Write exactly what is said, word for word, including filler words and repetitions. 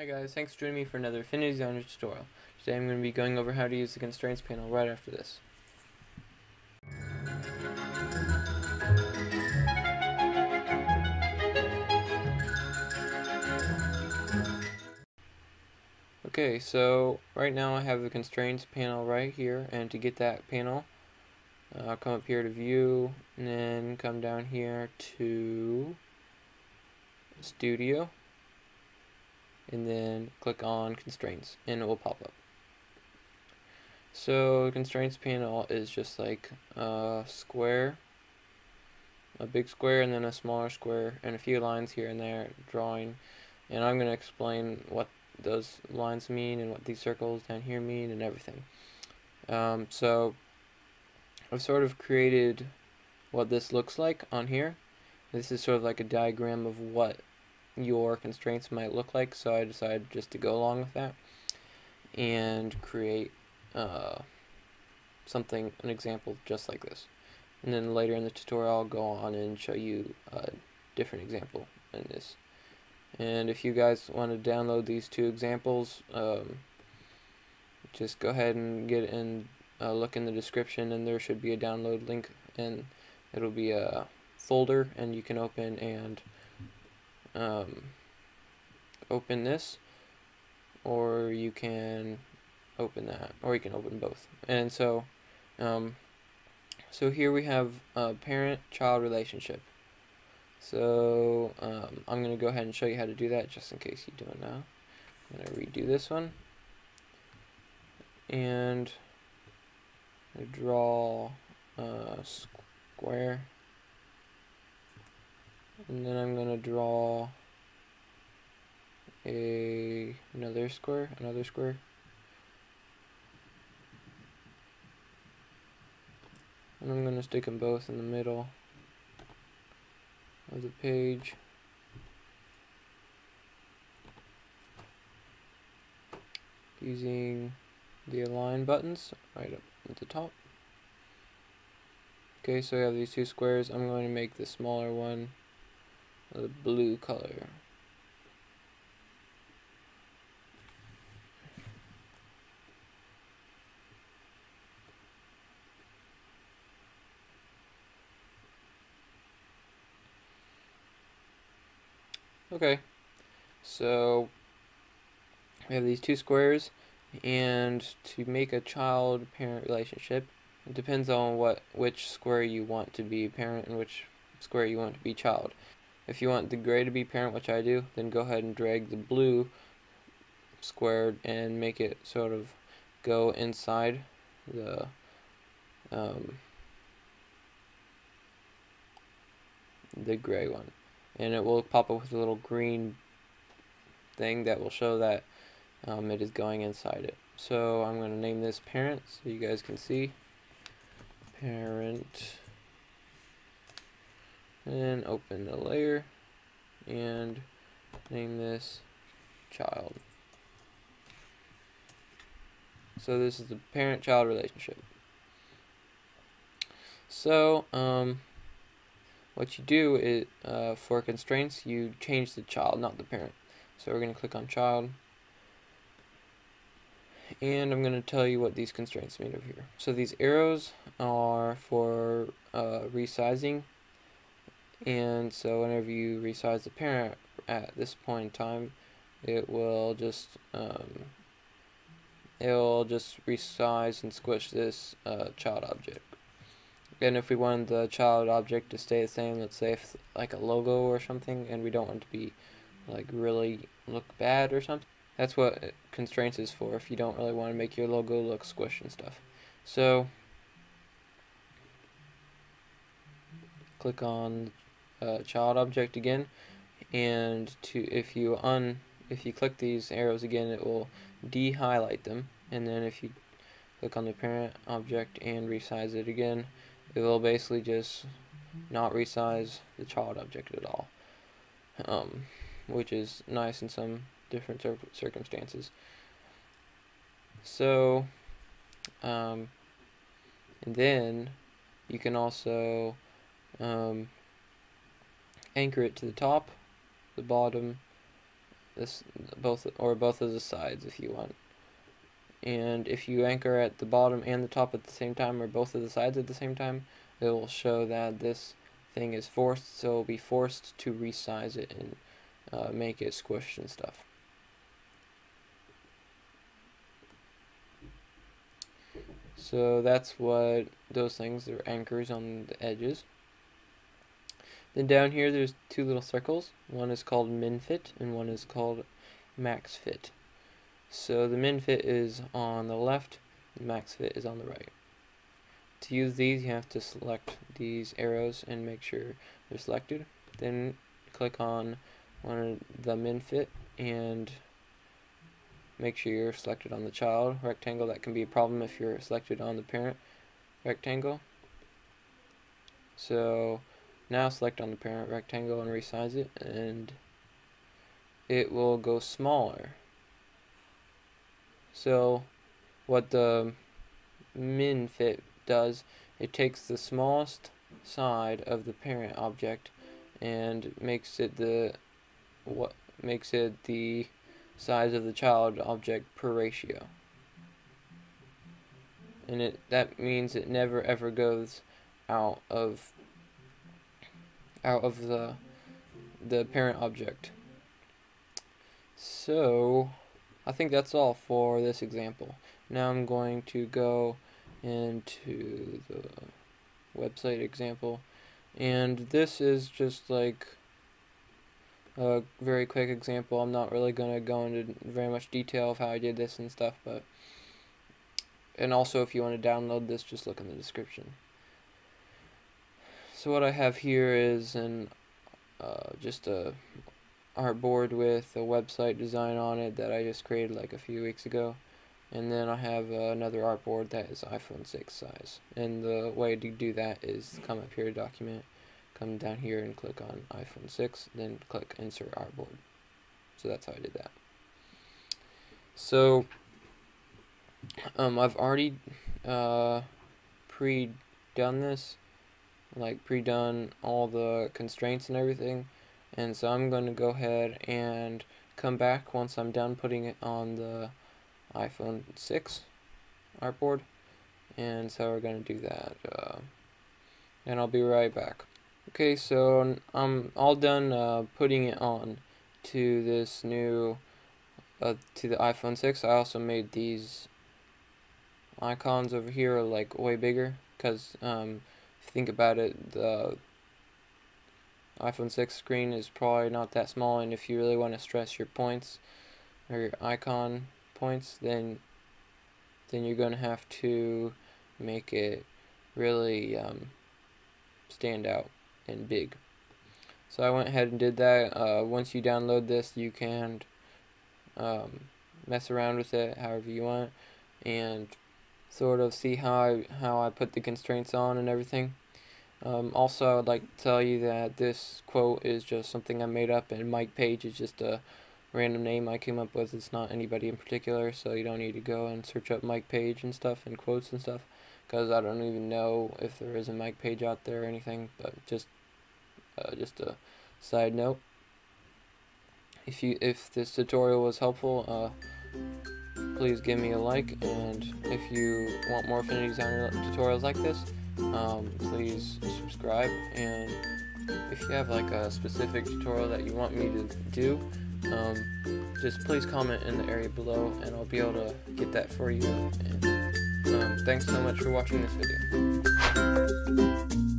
Hi guys, thanks for joining me for another Affinity Designer tutorial. Today I'm going to be going over how to use the Constraints panel right after this. Okay, so right now I have the Constraints panel right here, and to get that panel, uh, I'll come up here to View, and then come down here to Studio, and then click on Constraints, and it will pop up. So the Constraints panel is just like a square, a big square, and then a smaller square, and a few lines here and there, drawing, and I'm going to explain what those lines mean and what these circles down here mean and everything. Um, so I've sort of created what this looks like on here. This is sort of like a diagram of what your constraints might look like, so I decided just to go along with that and create uh, something, an example just like this, and then later in the tutorial I'll go on and show you a different example in this. And if you guys want to download these two examples, um, just go ahead and get in, uh, look in the description, and there should be a download link, and it'll be a folder, and you can open and Um, open this, or you can open that, or you can open both. And so um, so here we have a parent-child relationship. So um, I'm going to go ahead and show you how to do that just in case you don't know. I'm going to redo this one and draw a square, and then I'm going to draw a another square, another square, and I'm going to stick them both in the middle of the page, using the align buttons right up at the top. Okay, so I have these two squares. I'm going to make the smaller one the blue color. Okay, so we have these two squares, and to make a child-parent relationship, it depends on what which square you want to be parent and which square you want to be child. If you want the gray to be parent, which I do, then go ahead and drag the blue square and make it sort of go inside the um, the gray one, and it will pop up with a little green thing that will show that um, it is going inside it. So I'm going to name this parent so you guys can see, parent, and open the layer and name this child. So this is the parent-child relationship. So um, what you do is uh, for constraints, you change the child, not the parent. So we're going to click on child, and I'm going to tell you what these constraints mean over here. So these arrows are for uh, resizing. And so whenever you resize the parent at this point in time, it will just um, it'll just resize and squish this uh, child object. And if we want the child object to stay the same, let's say if like a logo or something, and we don't want it to be like really look bad or something, that's what constraints is for, if you don't really want to make your logo look squished and stuff. So click on Uh, child object again, and to if you un if you click these arrows again, it will de-highlight them, and then if you click on the parent object and resize it again, it will basically just not resize the child object at all, um, which is nice in some different cir circumstances. So um, and then you can also um, anchor it to the top, the bottom, this both or both of the sides if you want. And if you anchor at the bottom and the top at the same time, or both of the sides at the same time, it will show that this thing is forced, so it will be forced to resize it and uh, make it squished and stuff. So that's what those things, they're anchors on the edges. Then down here there's two little circles. One is called min fit and one is called max fit. So the min fit is on the left, the max fit is on the right. To use these you have to select these arrows and make sure they're selected. Then click on one of the min fit and make sure you're selected on the child rectangle. That can be a problem if you're selected on the parent rectangle. So now select on the parent rectangle and resize it, and it will go smaller. So what the min fit does, it takes the smallest side of the parent object and makes it the what makes it the size of the child object per ratio, and it that means it never ever goes out of out of the the parent object. So I think that's all for this example. Now I'm going to go into the website example, and this is just like a very quick example. I'm not really going to go into very much detail of how I did this and stuff, but and also if you want to download this, just look in the description. So what I have here is an uh, just a artboard with a website design on it that I just created like a few weeks ago, and then I have uh, another artboard that is iPhone six size, and the way to do that is come up here to document, come down here and click on iPhone six, then click insert artboard. So that's how I did that. So um, I've already uh, pre-done this, like pre-done all the constraints and everything, and so I'm going to go ahead and come back once I'm done putting it on the iPhone six artboard, and so we're going to do that, uh, and I'll be right back. Okay, so I'm all done uh, putting it on to this new, uh, to the iPhone six. I also made these icons over here like way bigger, because um, if you think about it, the iPhone six screen is probably not that small, and if you really want to stress your points, or your icon points, then, then you're going to have to make it really um, stand out and big. So I went ahead and did that. Uh, once you download this, you can um, mess around with it however you want and sort of see how I, how I put the constraints on and everything. Um, also, I would like to tell you that this quote is just something I made up, and Mike Page is just a random name I came up with. It's not anybody in particular, so you don't need to go and search up Mike Page and stuff and quotes and stuff, because I don't even know if there is a Mike Page out there or anything, but just uh, just a side note. If you if this tutorial was helpful, uh, please give me a like, and if you want more Affinity Designer tutorials like this, um, please subscribe. And if you have like a specific tutorial that you want me to do, um, just please comment in the area below, and I'll be able to get that for you. And, Um, thanks so much for watching this video.